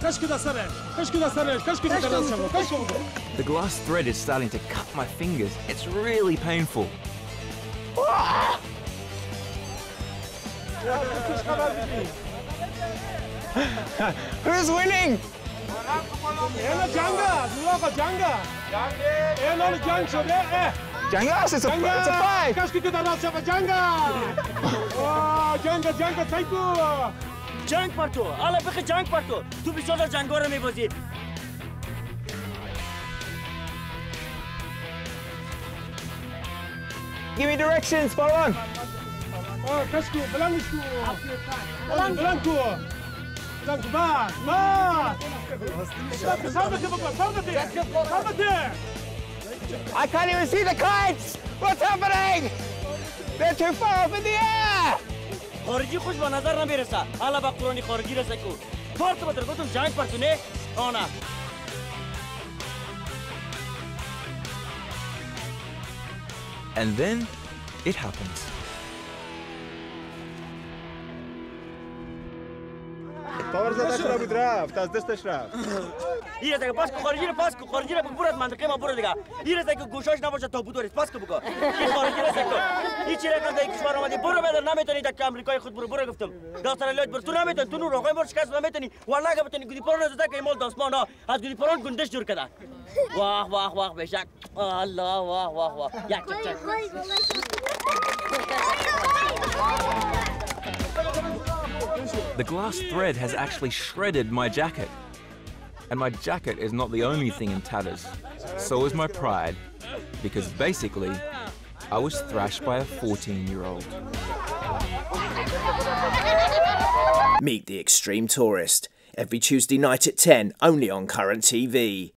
The glass thread is starting to cut my fingers. It's really painful. Who's winning? Jangas, it's a fight! Give me directions, Farwan! I can't even see the kites! What's happening? They're too far up in the air! Khawargi خوش به نظر نمیرسه. حالا با قرآن خارجی رسه کو. پارت بدر گفتم جنگ پرتونه آنا. And then it happens. پاور زدش را بود رفت از دستش رفت. ایراد که پاسکو خارجی را بکورد منطقه ما برد دیگه. ایراد که گوشش نباشه تا بودوریس پاسکو بکو. این خارجی را سکتو. این چیره کنده یک کشور آمدی برو بدر نمیتونی تا آمریکای خود برو گفتم. داستان لایت بر تو نمیتونی تو نور آقای مرش کس نمیتونی. وارنگ بتونی گودی پران از دکه مال دستمان ها از گودی پران گندش جور کدن. واه واه واه بیشک. الله واه واه واه. یک چک. The glass thread has actually shredded my jacket. And my jacket is not the only thing in tatters. So is my pride, because basically, I was thrashed by a 14-year-old. Meet the Extreme Tourist, every Tuesday night at 10, only on Current TV.